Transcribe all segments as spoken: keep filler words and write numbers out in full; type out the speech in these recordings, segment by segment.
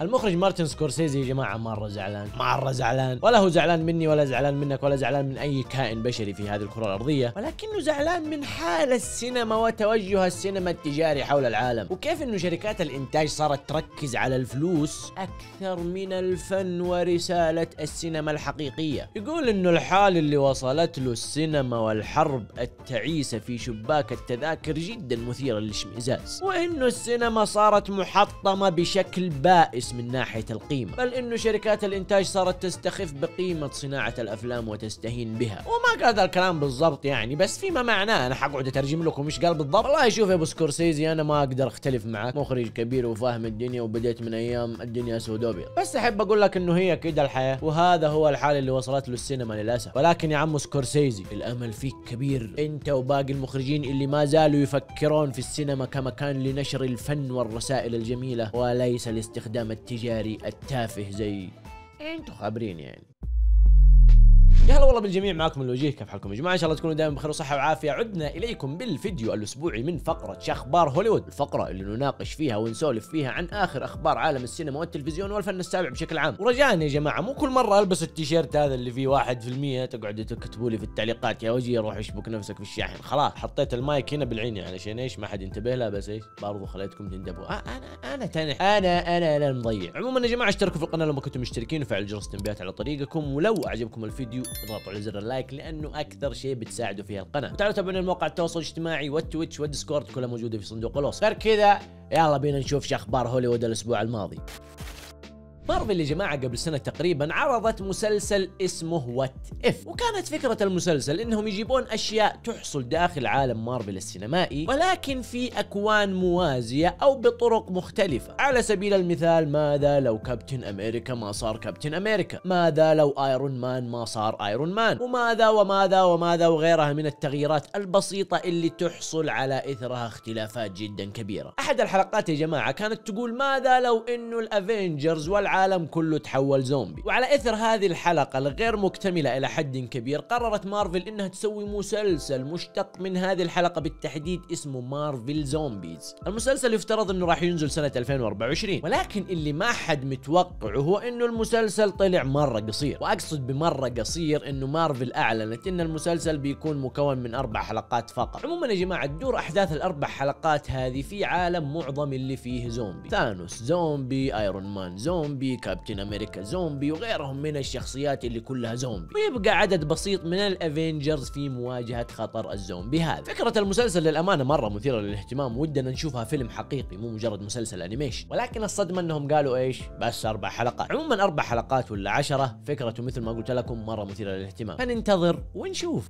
المخرج مارتن سكورسيزي يا جماعه مره زعلان، مره زعلان، ولا هو زعلان مني ولا زعلان منك ولا زعلان من اي كائن بشري في هذه الكره الارضيه، ولكنه زعلان من حال السينما وتوجه السينما التجاري حول العالم، وكيف انه شركات الانتاج صارت تركز على الفلوس اكثر من الفن ورساله السينما الحقيقيه. يقول انه الحال اللي وصلت له السينما والحرب التعيسه في شباك التذاكر جدا مثيره للاشمئزاز، وانه السينما صارت محطمه بشكل بائس من ناحيه القيمه، بل انه شركات الانتاج صارت تستخف بقيمه صناعه الافلام وتستهين بها. وما قال هذا الكلام بالضبط يعني، بس فيما معناه، انا حقعد اترجم لكم ايش قال بالضبط. والله شوف يا ابو سكورسيزي، انا ما اقدر اختلف معك، مخرج كبير وفاهم الدنيا وبديت من ايام الدنيا سود وابيض، بس احب اقول لك انه هي كده الحياه، وهذا هو الحال اللي وصلت له السينما للاسف. ولكن يا عم سكورسيزي، الامل فيك كبير، انت وباقي المخرجين اللي ما زالوا يفكرون في السينما كمكان لنشر الفن والرسائل الجميله، وليس الاستخدام التجاري التافه زي انتوا خابرين يعني. يا هلا والله بالجميع، معاكم الوجيه، كيف حالكم يا جماعه؟ ان شاء الله تكونوا دائما بخير وصحه وعافيه. عدنا اليكم بالفيديو الاسبوعي من فقره شخبار هوليوود، الفقره اللي نناقش فيها ونسولف فيها عن اخر اخبار عالم السينما والتلفزيون والفن السابع بشكل عام. ورجاء يا جماعه مو كل مره البس التيشيرت هذا اللي فيه واحد بالمية تقعدوا تكتبوا لي في التعليقات يا وجيه روح اشبك نفسك في الشاحن. خلاص حطيت المايك هنا بالعين علشان ايش؟ ما حد ينتبه له، بس ايش؟ برضو خليتكم تندبوا. آه انا انا تنح. انا انا انا مضيع. عموما يا جماعه اشتركوا في القناه لو ما كنتم مشتركين، وفعلوا جرس التنبيهات على طريقكم، ولو اعجبكم الفيديو اضغطوا على زر اللايك لانه اكثر شيء بتساعدوا فيه القناه، وتعالوا تابعونا المواقع التواصل الاجتماعي والتويتش والديسكورد، كلها موجوده في صندوق الوصف. غير كذا يلا بينا نشوف شو اخبار هوليوود الاسبوع الماضي. مارفل يا جماعه قبل سنه تقريبا عرضت مسلسل اسمه وات اف، وكانت فكره المسلسل انهم يجيبون اشياء تحصل داخل عالم مارفل السينمائي ولكن في اكوان موازيه او بطرق مختلفه. على سبيل المثال، ماذا لو كابتن امريكا ما صار كابتن امريكا؟ ماذا لو ايرون مان ما صار ايرون مان؟ وماذا وماذا وماذا وغيرها من التغييرات البسيطه اللي تحصل على اثرها اختلافات جدا كبيره. احد الحلقات يا جماعه كانت تقول ماذا لو انه الافينجرز والعالم العالم كله تحول زومبي. وعلى اثر هذه الحلقه الغير مكتمله الى حد كبير، قررت مارفل انها تسوي مسلسل مشتق من هذه الحلقه بالتحديد اسمه مارفل زومبيز. المسلسل يفترض انه راح ينزل سنه ألفين وأربعة وعشرين، ولكن اللي ما حد متوقعه هو انه المسلسل طلع مره قصير. واقصد بمره قصير انه مارفل اعلنت ان المسلسل بيكون مكون من اربع حلقات فقط. عموما يا جماعه تدور احداث الاربع حلقات هذه في عالم معظم اللي فيه زومبي، ثانوس زومبي، ايرون مان زومبي، كابتن امريكا زومبي، وغيرهم من الشخصيات اللي كلها زومبي، ويبقى عدد بسيط من الافينجرز في مواجهه خطر الزومبي هذا. فكره المسلسل للامانه مره مثيره للاهتمام، ودنا نشوفها فيلم حقيقي مو مجرد مسلسل انيميشن، ولكن الصدمه انهم قالوا ايش؟ بس اربع حلقات. عموما اربع حلقات ولا عشرة، فكرته مثل ما قلت لكم مره مثيره للاهتمام، فننتظر ونشوف.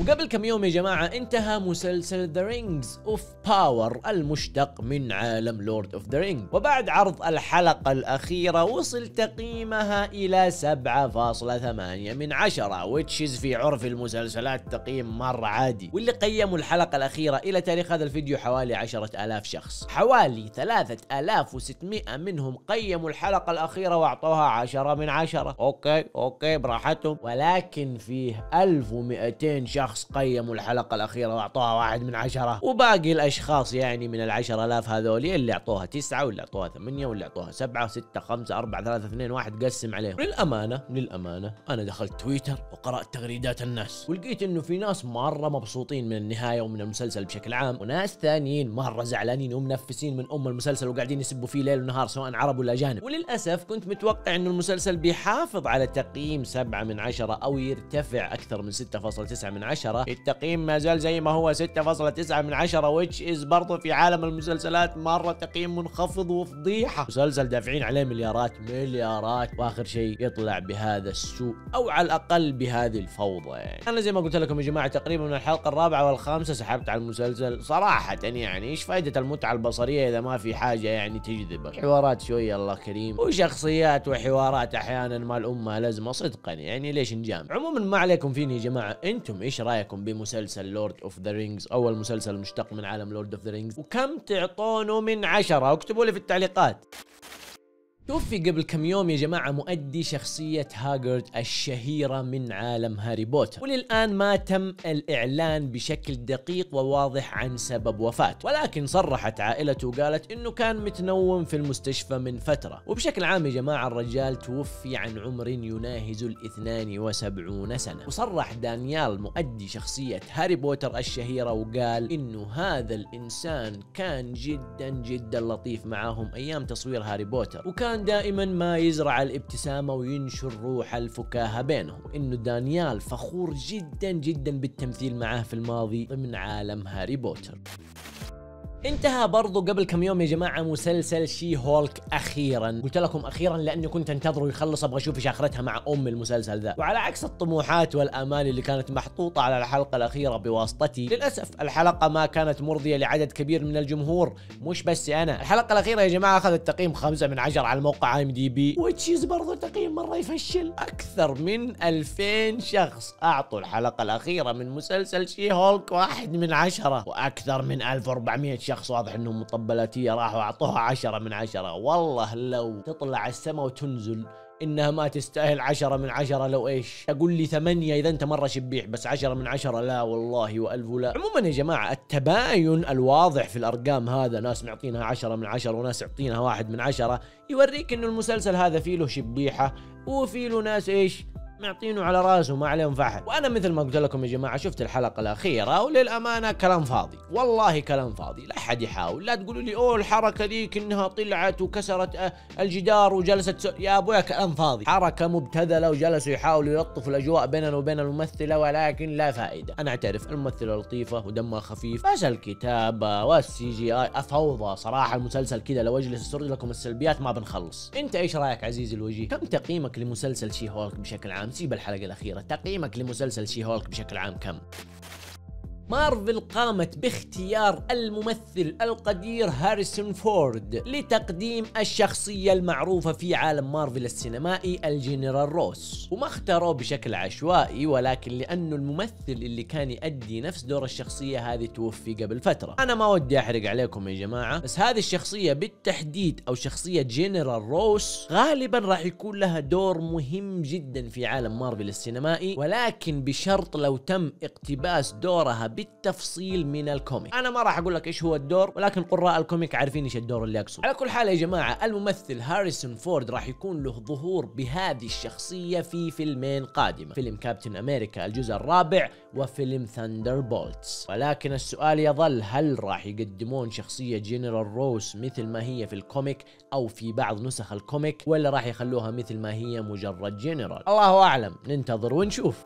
وقبل كم يوم يا جماعة انتهى مسلسل The Rings of Power المشتق من عالم Lord of the Rings، وبعد عرض الحلقة الأخيرة وصل تقييمها إلى سبعة فاصلة ثمانية من عشرة، which is في عرف المسلسلات تقييم مرة عادي، واللي قيموا الحلقة الأخيرة إلى تاريخ هذا الفيديو حوالي عشرة آلاف شخص، حوالي ثلاثة آلاف وستمئة منهم قيموا الحلقة الأخيرة وأعطوها عشرة من عشرة، أوكي أوكي براحتهم، ولكن فيه ألف ومئتين شخص شخص قيموا الحلقة الأخيرة وأعطوها واحد من عشرة، وباقي الأشخاص يعني من العشر آلاف هذولي اللي أعطوها تسعة واللي أعطوها ثمانية واللي أعطوها سبعة ستة خمسة أربعة ثلاثة اثنين واحد، قسم عليهم. للأمانة للأمانة أنا دخلت تويتر وقرأت تغريدات الناس، ولقيت إنه في ناس مرة مبسوطين من النهاية ومن المسلسل بشكل عام، وناس ثانيين مرة زعلانين ومنفسين من أم المسلسل وقاعدين يسبوا فيه ليل ونهار سواء عرب ولا أجانب. وللأسف كنت متوقع إنه المسلسل بيحافظ على تقييم سبعة من عشرة أو يرتفع أكثر من ستة فاصلة تسعة من عشرة. التقييم ما زال زي ما هو ستة فاصلة تسعة من عشرة، which is برضه في عالم المسلسلات مرة تقييم منخفض وفضيحة، مسلسل دافعين عليه مليارات مليارات واخر شيء يطلع بهذا السوء او على الاقل بهذه الفوضى يعني. انا زي ما قلت لكم يا جماعة تقريبا من الحلقة الرابعة والخامسة سحبت على المسلسل صراحة يعني، ايش فائدة المتعة البصرية اذا ما في حاجة يعني تجذبك؟ حوارات شوية الله كريم، وشخصيات وحوارات احيانا ما الامها لازمة صدقا يعني، ليش نجامل؟ عموما ما عليكم فيني يا جماعة، انتم ايش رايكم بمسلسل لورد اوف ذا رينجز، اول مسلسل مشتق من عالم لورد اوف ذا رينجز، وكم تعطونه من عشرة؟ اكتبوا لي في التعليقات. توفي قبل كم يوم يا جماعة مؤدي شخصية هاجرد الشهيرة من عالم هاري بوتر، وللآن ما تم الإعلان بشكل دقيق وواضح عن سبب وفاته، ولكن صرحت عائلته وقالت إنه كان متنوم في المستشفى من فترة. وبشكل عام يا جماعة الرجال توفي عن عمر يناهز الاثنان وسبعون سنة. وصرح دانيال مؤدي شخصية هاري بوتر الشهيرة وقال إنه هذا الإنسان كان جدا جدا لطيف معاهم أيام تصوير هاري بوتر، وكان دائما ما يزرع الابتسامة وينشر روح الفكاهة بينهم، إنه دانيال فخور جدا جدا بالتمثيل معاه في الماضي ضمن عالم هاري بوتر. انتهى برضو قبل كم يوم يا جماعة مسلسل شي هولك أخيرا. قلت لكم أخيرا لأني كنت أنتظره يخلص، أبغى أشوف إيش آخرتها مع أم المسلسل ذا. وعلى عكس الطموحات والآمال اللي كانت محطوطة على الحلقة الأخيرة بواسطتي، للأسف الحلقة ما كانت مرضية لعدد كبير من الجمهور، مش بس أنا. الحلقة الأخيرة يا جماعة أخذت تقييم خمسة من عشرة على الموقع آي إم دي بي، وتشيز برضو تقييم مرة يفشل. أكثر من ألفين شخص أعطوا الحلقة الأخيرة من مسلسل شي هولك واحد من عشرة، وأكثر من ألف وأربعمئة شخص واضح انهم مطبلاتية راحوا اعطوها عشرة من عشرة. والله لو تطلع السما وتنزل انها ما تستاهل عشرة من عشرة، لو ايش اقول لي ثمانية اذا انت مرة شبيح، بس عشرة من عشرة لا والله والف لا. عموما يا جماعة التباين الواضح في الارقام هذا، ناس معطينها عشرة من عشرة وناس معطينها واحد من عشرة، يوريك انه المسلسل هذا فيه له شبيحة وفيه له ناس ايش معطينه على راسه ما عليهم فحل. وانا مثل ما قلت لكم يا جماعه شفت الحلقه الاخيره وللامانه كلام فاضي، والله كلام فاضي. لا احد يحاول، لا تقولوا لي اوه الحركه ذيك انها طلعت وكسرت الجدار وجلست سو... يا ابويا كلام فاضي، حركه مبتذله وجلسوا يحاولوا يلطفوا الاجواء بيننا وبين الممثله ولكن لا فائده. انا اعترف الممثله لطيفه ودمها خفيف، بس الكتابه والسي جي اي افوضى صراحه. المسلسل كذا لو اجلس اسرد لكم السلبيات ما بنخلص. انت ايش رايك عزيزي الوجيه؟ كم تقييمك لمسلسل شي هولك بشكل عام؟ سيب الحلقة الأخيرة، تقييمك لمسلسل شي هولك بشكل عام كم؟ مارفل قامت باختيار الممثل القدير هاريسون فورد لتقديم الشخصية المعروفة في عالم مارفل السينمائي الجنرال روس، وما اختاروه بشكل عشوائي ولكن لأنه الممثل اللي كان يؤدي نفس دور الشخصية هذه توفي قبل فترة. أنا ما ودي أحرق عليكم يا جماعة، بس هذه الشخصية بالتحديد أو شخصية جنرال روس غالبا راح يكون لها دور مهم جدا في عالم مارفل السينمائي، ولكن بشرط لو تم اقتباس دورها بالتفصيل من الكوميك. انا ما راح اقول لك ايش هو الدور، ولكن قراء الكوميك عارفين ايش الدور اللي اقصده. على كل حال يا جماعه الممثل هاريسون فورد راح يكون له ظهور بهذه الشخصيه في فيلمين قادمه، فيلم كابتن امريكا الجزء الرابع وفيلم ثاندربولتس. ولكن السؤال يظل، هل راح يقدمون شخصيه جنرال روس مثل ما هي في الكوميك او في بعض نسخ الكوميك، ولا راح يخلوها مثل ما هي مجرد جنرال؟ الله اعلم، ننتظر ونشوف.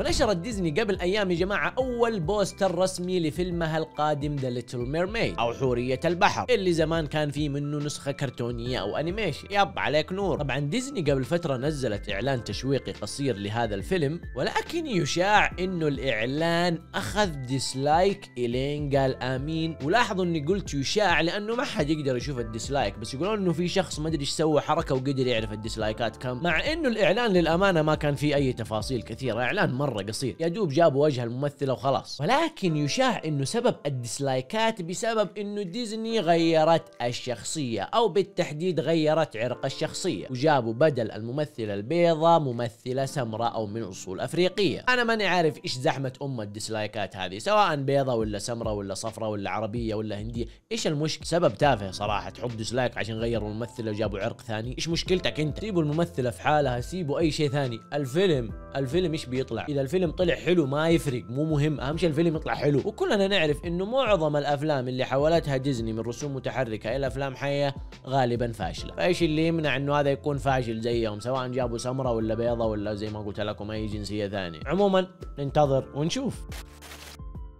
ونشرت ديزني قبل أيام يا جماعة أول بوستر رسمي لفيلمها القادم The Little Mermaid أو حورية البحر، اللي زمان كان فيه منه نسخة كرتونية أو أنيميشن. يب عليك نور. طبعا ديزني قبل فترة نزلت إعلان تشويقي قصير لهذا الفيلم، ولكن يشاع إنه الإعلان أخذ ديسلايك إلين قال آمين. ولاحظوا إني قلت يشاع لأنه ما حد يقدر يشوف الديسلايك، بس يقولون إنه في شخص ما أدري إيش سوى حركة وقدر يعرف الديسلايكات كم، مع إنه الإعلان للأمانة ما كان فيه أي تفاصيل كثيرة، إعلان مرة قصير يا دوب جابوا وجه الممثلة وخلاص. ولكن يشاع انه سبب الديسلايكات بسبب انه ديزني غيرت الشخصية او بالتحديد غيرت عرق الشخصية، وجابوا بدل الممثلة البيضة ممثلة سمراء او من اصول افريقية. انا ماني عارف ايش زحمة ام الديسلايكات هذه، سواء بيضة ولا سمراء ولا صفراء ولا عربية ولا هندية، ايش المشكلة؟ سبب تافه صراحة، تحط ديسلايك عشان غيروا الممثلة وجابوا عرق ثاني، ايش مشكلتك انت؟ سيبوا الممثلة في حالها، سيبوا اي شيء ثاني. الفيلم الفيلم ايش بيطلع؟ إذا الفيلم طلع حلو ما يفرق، مو مهم، أهم شيء الفيلم يطلع حلو. وكلنا نعرف إنه معظم الأفلام اللي حولتها ديزني من رسوم متحركة إلى أفلام حية غالبًا فاشلة، فإيش اللي يمنع إنه هذا يكون فاشل زيهم، سواء جابوا سمرة ولا بيضة ولا زي ما قلت لكم أي جنسية ثانية. عمومًا ننتظر ونشوف.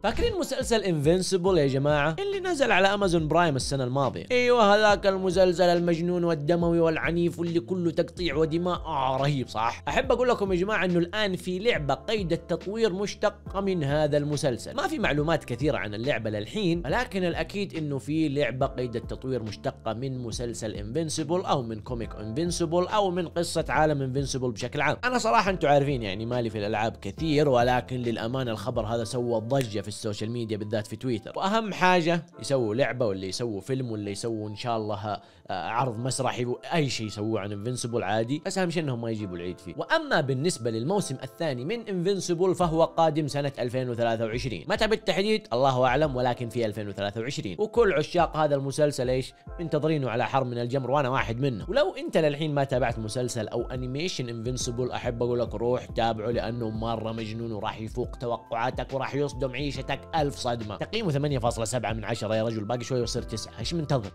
فاكرين مسلسل انفنسبل يا جماعة اللي نزل على امازون برايم السنة الماضية؟ ايوه هذاك المسلسل المجنون والدموي والعنيف واللي كله تقطيع ودماء، اه رهيب صح؟ احب اقول لكم يا جماعة انه الان في لعبة قيد التطوير مشتقة من هذا المسلسل. ما في معلومات كثيرة عن اللعبة للحين، ولكن الاكيد انه في لعبة قيد التطوير مشتقة من مسلسل انفنسبل او من كوميك انفنسبل او من قصة عالم انفنسبل بشكل عام. انا صراحة انتم عارفين يعني مالي في الالعاب كثير، ولكن للامانة الخبر هذا سوى ضجة في السوشيال ميديا بالذات في تويتر. واهم حاجه يسووا لعبه ولا يسووا فيلم ولا يسووا ان شاء الله عرض مسرحي، اي شيء يسووه عن انفنسبل عادي، بس اهم شيء انهم ما يجيبوا العيد فيه. واما بالنسبه للموسم الثاني من انفنسبل فهو قادم سنه ألفين وثلاثة وعشرين، متى بالتحديد الله اعلم، ولكن في ألفين وثلاثة وعشرين. وكل عشاق هذا المسلسل ايش منتظرينه على حر من الجمر، وانا واحد منهم. ولو انت للحين ما تابعت مسلسل او انيميشن انفنسبل احب اقول لك روح تابعه، لانه مره مجنون وراح يفوق توقعاتك وراح يصدم عيشتك ألف صدمه. تقييمه ثمانية فاصلة سبعة من عشرة يا رجل، باقي شوي ويصير تسعة، ايش منتظر؟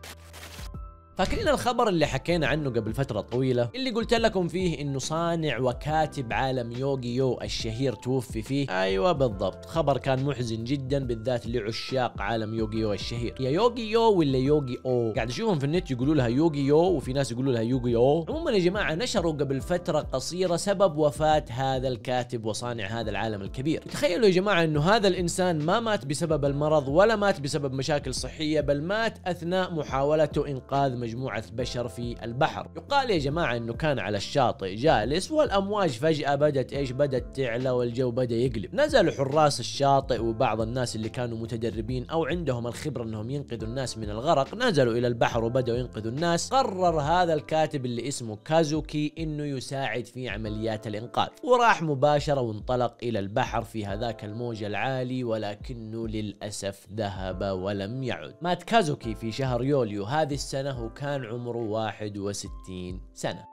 فاكرين الخبر اللي حكينا عنه قبل فترة طويلة اللي قلت لكم فيه انه صانع وكاتب عالم يوغيو الشهير توفي فيه؟ ايوه بالضبط، خبر كان محزن جدا بالذات لعشاق عالم يوغيو الشهير. يا يوغيو ولا يوغي او؟ قاعد اشوفهم في النت يقولوا لها يوغيو وفي ناس يقولوا لها يوغيو. عموما يا جماعة نشروا قبل فترة قصيرة سبب وفاة هذا الكاتب وصانع هذا العالم الكبير. تخيلوا يا جماعة انه هذا الانسان ما مات بسبب المرض ولا مات بسبب مشاكل صحية، بل مات اثناء محاولته انقاذ مجموعة بشر في البحر. يقال يا جماعة انه كان على الشاطئ جالس والامواج فجأة بدت ايش بدت تعلى والجو بدأ يقلب. نزلوا حراس الشاطئ وبعض الناس اللي كانوا متدربين او عندهم الخبرة انهم ينقذوا الناس من الغرق نزلوا الى البحر وبدأوا ينقذوا الناس. قرر هذا الكاتب اللي اسمه كازوكي انه يساعد في عمليات الانقاذ، وراح مباشرة وانطلق الى البحر في هذاك الموج العالي، ولكنه للاسف ذهب ولم يعد. مات كازوكي في شهر يوليو هذه السنة وكان عمره واحد وستين سنة.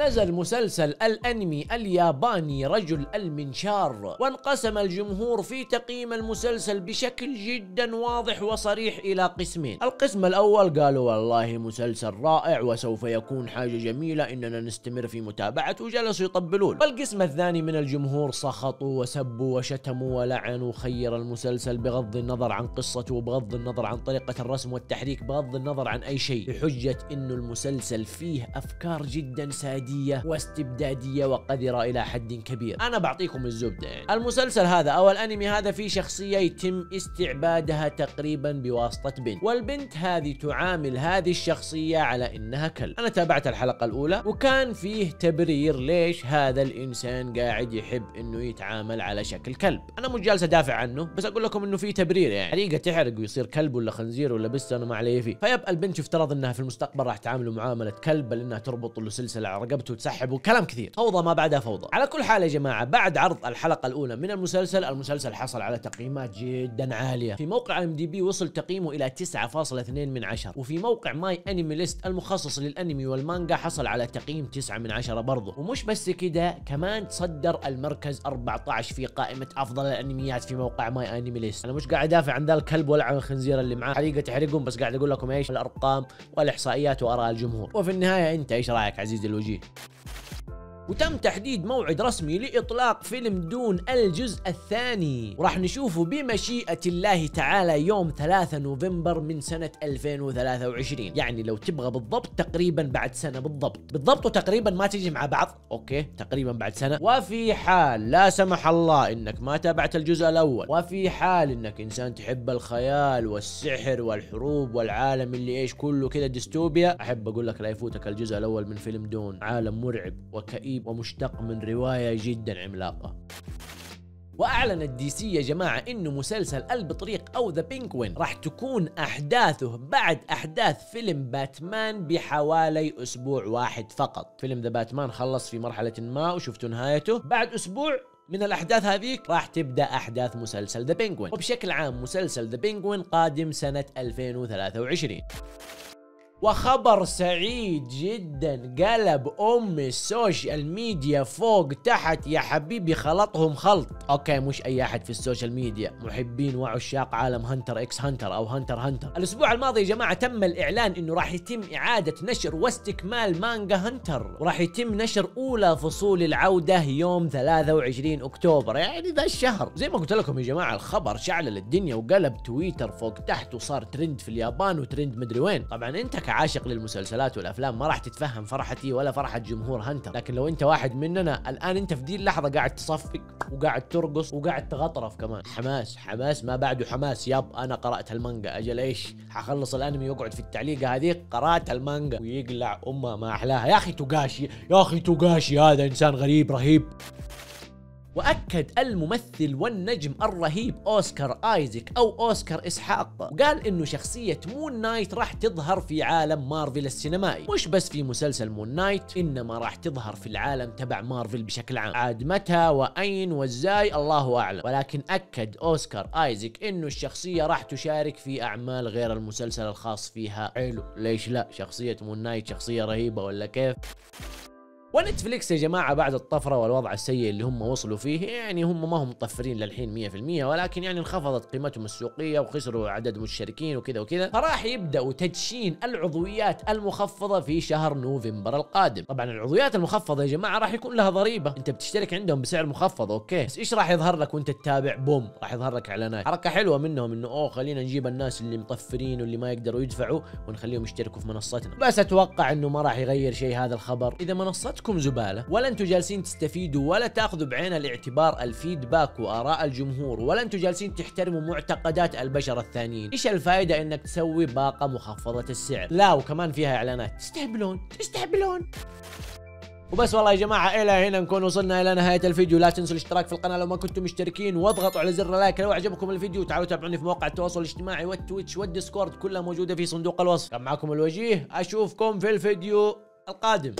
نزل مسلسل الأنمي الياباني رجل المنشار، وانقسم الجمهور في تقييم المسلسل بشكل جدا واضح وصريح إلى قسمين. القسم الأول قالوا والله مسلسل رائع وسوف يكون حاجة جميلة إننا نستمر في متابعته، وجلسوا يطبلون. والقسم الثاني من الجمهور سخطوا وسبوا وشتموا ولعنوا خير المسلسل بغض النظر عن قصته وبغض النظر عن طريقة الرسم والتحريك، بغض النظر عن أي شيء، بحجة إنه المسلسل فيه أفكار جدا سادية واستبدادية وقذرة إلى حد كبير. أنا بعطيكم الزبدة يعني. المسلسل هذا أو الأنمي هذا فيه شخصية يتم استعبادها تقريبا بواسطة بنت، والبنت هذه تعامل هذه الشخصية على إنها كلب. أنا تابعت الحلقة الأولى وكان فيه تبرير ليش هذا الإنسان قاعد يحب إنه يتعامل على شكل كلب. أنا مش جالس أدافع عنه، بس أقول لكم إنه فيه تبرير يعني. حريقة تحرق ويصير كلب ولا خنزير ولا بس أنا ما علي فيه. فيبقى البنت يفترض إنها في المستقبل راح تعامله معاملة كلب، بل إنها تربط له سلسلة على رقبته وتسحب وكلام كثير، فوضى ما بعدها فوضى. على كل حال يا جماعة بعد عرض الحلقة الأولى من المسلسل، المسلسل حصل على تقييمات جدا عالية. في موقع آي إم دي بي وصل تقييمه إلى تسعة فاصلة اثنين من عشرة، وفي موقع ماي أنمي ليست المخصص للأنمي والمانجا حصل على تقييم تسعة من عشرة برضه. ومش بس كده، كمان تصدر المركز أربعة عشر في قائمة أفضل الأنميات في موقع ماي أنمي ليست. أنا مش قاعد أدافع عن ذا الكلب ولا عن الخنزير اللي معاه، حريقة تحرقهم، بس قاعد أقول لكم إيش الأرقام والإحصائيات وآراء الجمهور، وفي النهاية أنت إيش رأيك عزيزي الوجيه؟ وتم تحديد موعد رسمي لإطلاق فيلم دون الجزء الثاني، وراح نشوفه بمشيئة الله تعالى يوم ثلاثة نوفمبر من سنة ألفين وثلاثة وعشرين، يعني لو تبغى بالضبط تقريبا بعد سنة بالضبط، بالضبط وتقريبا ما تجي مع بعض، أوكي تقريبا بعد سنة. وفي حال لا سمح الله إنك ما تابعت الجزء الأول، وفي حال إنك إنسان تحب الخيال والسحر والحروب والعالم اللي إيش كله كذا ديستوبيا، أحب أقول لك لا يفوتك الجزء الأول من فيلم دون، عالم مرعب وكئيب ومشتق من رواية جدا عملاقة. وأعلنت دي سي يا جماعة إنه مسلسل البطريق أو ذا بينجوين راح تكون أحداثه بعد أحداث فيلم باتمان بحوالي أسبوع واحد فقط. فيلم ذا باتمان خلص في مرحلة ما وشفتوا نهايته، بعد أسبوع من الأحداث هذيك راح تبدأ أحداث مسلسل ذا بينجوين. وبشكل عام مسلسل ذا بينجوين قادم سنة ألفين وثلاثة وعشرين. وخبر سعيد جدا قلب ام السوشيال ميديا فوق تحت يا حبيبي، خلطهم خلط. اوكي مش اي احد في السوشيال ميديا، محبين وعشاق عالم هنتر اكس هنتر او هنتر هنتر. الاسبوع الماضي يا جماعه تم الاعلان انه راح يتم اعاده نشر واستكمال مانجا هنتر، وراح يتم نشر اولى فصول العوده يوم ثلاثة وعشرين اكتوبر، يعني ذا الشهر. زي ما قلت لكم يا جماعه الخبر شعلل الدنيا وقلب تويتر فوق تحت وصار ترند في اليابان وترند مدري وين. طبعا انت عاشق للمسلسلات والافلام ما راح تتفهم فرحتي ولا فرحه جمهور هنتر، لكن لو انت واحد مننا الان انت في دي اللحظه قاعد تصفق وقاعد ترقص وقاعد تغطرف كمان، حماس حماس ما بعده حماس. ياب انا قرات المانجا، اجل ايش؟ حخلص الانمي واقعد في التعليقه هذيك قرات المانجا، ويقلع امه ما احلاها. يا اخي توغاشي، يا اخي توغاشي هذا انسان غريب رهيب. وأكد الممثل والنجم الرهيب أوسكار آيزك أو أوسكار إسحاق، وقال إنه شخصية مون نايت راح تظهر في عالم مارفل السينمائي، مش بس في مسلسل مون نايت، إنما راح تظهر في العالم تبع مارفل بشكل عام. عاد متى وأين وإزاي الله أعلم، ولكن أكد أوسكار آيزك إنه الشخصية راح تشارك في أعمال غير المسلسل الخاص فيها. حلو، ليش لا؟ شخصية مون نايت شخصية رهيبة ولا كيف؟ ونتفليكس يا جماعة بعد الطفرة والوضع السيء اللي هم وصلوا فيه، يعني هم ما هم مطفرين للحين مية بالمية، ولكن يعني انخفضت قيمتهم السوقية وخسروا عدد مشتركين وكذا وكذا، فراح يبدأوا تدشين العضويات المخفضة في شهر نوفمبر القادم. طبعا العضويات المخفضة يا جماعة راح يكون لها ضريبة، انت بتشترك عندهم بسعر مخفض اوكي، بس ايش راح يظهر لك وانت تتابع؟ بوم، راح يظهر لك اعلانات. حركة حلوة منهم انه اوه خلينا نجيب الناس اللي مطفرين واللي ما يقدروا يدفعوا ونخليهم يشتركوا في منصتنا. بس اتوقع انه ما راح يغير شيء هذا الخبر، اذا منصتنا كم زبالة ولا انتم جالسين تستفيدوا ولا تاخذوا بعين الاعتبار الفيدباك واراء الجمهور ولا انتم جالسين تحترموا معتقدات البشر الثانيين، ايش الفائدة انك تسوي باقة مخفضة السعر؟ لا وكمان فيها اعلانات، تستهبلون تستهبلون. وبس والله يا جماعة الى هنا نكون وصلنا الى نهاية الفيديو، لا تنسوا الاشتراك في القناة لو ما كنتم مشتركين، واضغطوا على زر لايك لو اعجبكم الفيديو، وتعالوا تابعوني في مواقع التواصل الاجتماعي والتويتش والديسكورد، كلها موجودة في صندوق الوصف. كان معكم الوجيه، اشوفكم في الفيديو القادم.